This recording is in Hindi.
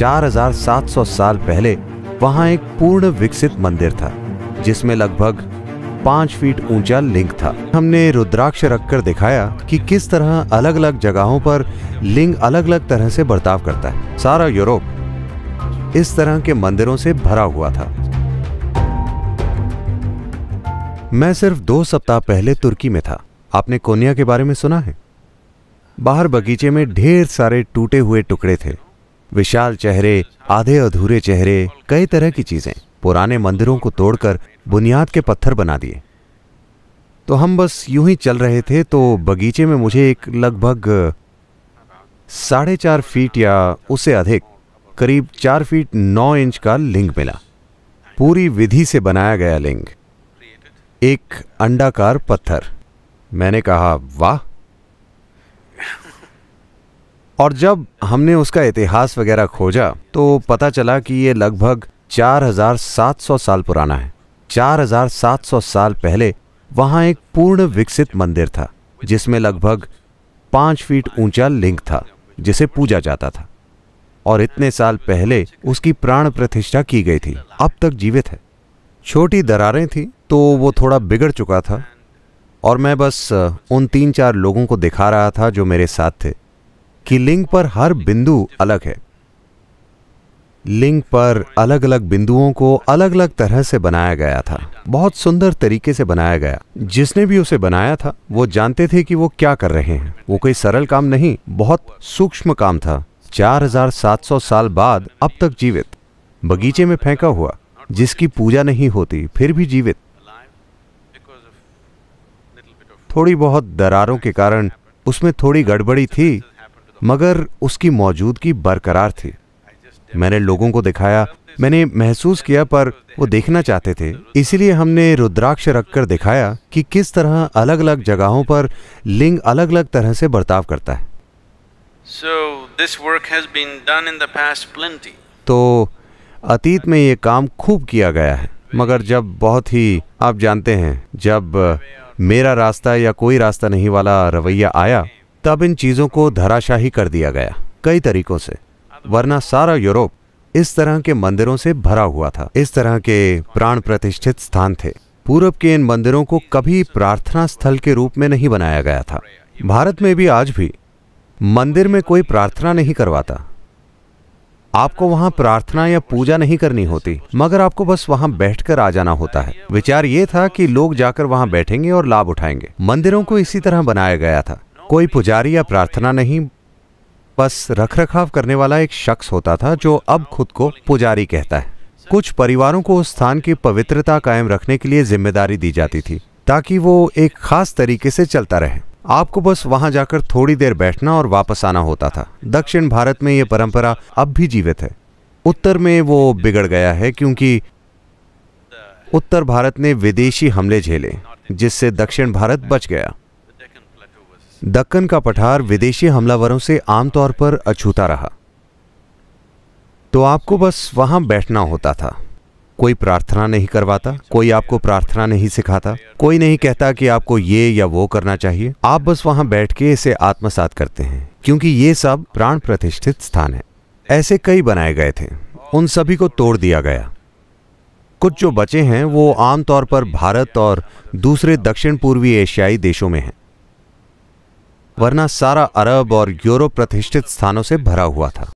4,700 साल पहले वहां एक पूर्ण विकसित मंदिर था जिसमें लगभग 5 फीट ऊंचा लिंग था। हमने रुद्राक्ष रखकर दिखाया कि किस तरह अलग अलग जगहों पर लिंग अलग अलग तरह से बर्ताव करता है। सारा यूरोप इस तरह के मंदिरों से भरा हुआ था। मैं सिर्फ 2 सप्ताह पहले तुर्की में था। आपने कोन्या के बारे में सुना है? बाहर बगीचे में ढेर सारे टूटे हुए टुकड़े थे, विशाल चेहरे, आधे अधूरे चेहरे, कई तरह की चीजें। पुराने मंदिरों को तोड़कर बुनियाद के पत्थर बना दिए। तो हम बस यूं ही चल रहे थे तो बगीचे में मुझे एक लगभग 4.5 फीट या उससे अधिक, करीब 4 फीट 9 इंच का लिंग मिला। पूरी विधि से बनाया गया लिंग, एक अंडाकार पत्थर। मैंने कहा वाह। और जब हमने उसका इतिहास वगैरह खोजा तो पता चला कि ये लगभग 4,700 साल पुराना है। 4,700 साल पहले वहाँ एक पूर्ण विकसित मंदिर था जिसमें लगभग 5 फीट ऊंचा लिंग था जिसे पूजा जाता था, और इतने साल पहले उसकी प्राण प्रतिष्ठा की गई थी। अब तक जीवित है। छोटी दरारें थीं तो वो थोड़ा बिगड़ चुका था, और मैं बस उन 3-4 लोगों को दिखा रहा था जो मेरे साथ थे कि लिंग पर हर बिंदु अलग है। लिंग पर अलग अलग बिंदुओं को अलग अलग तरह से बनाया गया था, बहुत सुंदर तरीके से बनाया गया। जिसने भी उसे बनाया था वो जानते थे कि वो क्या कर रहे हैं। वो कोई सरल काम नहीं, बहुत सूक्ष्म काम था। 4,700 साल बाद अब तक जीवित, बगीचे में फेंका हुआ, जिसकी पूजा नहीं होती, फिर भी जीवित। थोड़ी बहुत दरारों के कारण उसमें थोड़ी गड़बड़ी थी, मगर उसकी मौजूदगी बरकरार थी। मैंने लोगों को दिखाया, मैंने महसूस किया, पर वो देखना चाहते थे, इसलिए हमने रुद्राक्ष रखकर दिखाया कि किस तरह अलग अलग जगहों पर लिंग अलग अलग तरह से बर्ताव करता है। तो अतीत में ये काम खूब किया गया है, मगर जब बहुत ही, आप जानते हैं, जब मेरा रास्ता या कोई रास्ता नहीं वाला रवैया आया, तब इन चीज़ों को धराशाही कर दिया गया कई तरीकों से। वरना सारा यूरोप इस तरह के मंदिरों से भरा हुआ था, इस तरह के प्राण प्रतिष्ठित स्थान थे। पूरब के इन मंदिरों को कभी प्रार्थना स्थल के रूप में नहीं बनाया गया था। भारत में भी आज भी मंदिर में कोई प्रार्थना नहीं करवाता। आपको वहां प्रार्थना या पूजा नहीं करनी होती, मगर आपको बस वहां बैठकर आ जाना होता है। विचार ये था कि लोग जाकर वहां बैठेंगे और लाभ उठाएंगे। मंदिरों को इसी तरह बनाया गया था, कोई पुजारी या प्रार्थना नहीं, बस रखरखाव करने वाला एक शख्स होता था जो अब खुद को पुजारी कहता है। कुछ परिवारों को उस स्थान की पवित्रता कायम रखने के लिए जिम्मेदारी दी जाती थी ताकि वो एक खास तरीके से चलता रहे। आपको बस वहां जाकर थोड़ी देर बैठना और वापस आना होता था। दक्षिण भारत में ये परंपरा अब भी जीवित है। उत्तर में वो बिगड़ गया है क्योंकि उत्तर भारत ने विदेशी हमले झेले, जिससे दक्षिण भारत बच गया। दक्कन का पठार विदेशी हमलावरों से आमतौर पर अछूता रहा, तो आपको बस वहां बैठना होता था। कोई प्रार्थना नहीं करवाता, कोई आपको प्रार्थना नहीं सिखाता, कोई नहीं कहता कि आपको ये या वो करना चाहिए। आप बस वहां बैठ के इसे आत्मसात करते हैं, क्योंकि ये सब प्राण प्रतिष्ठित स्थान है। ऐसे कई बनाए गए थे, उन सभी को तोड़ दिया गया। कुछ जो बचे हैं वो आमतौर पर भारत और दूसरे दक्षिण पूर्वी एशियाई देशों में हैं, वरना सारा अरब और यूरोप प्रतिष्ठित स्थानों से भरा हुआ था।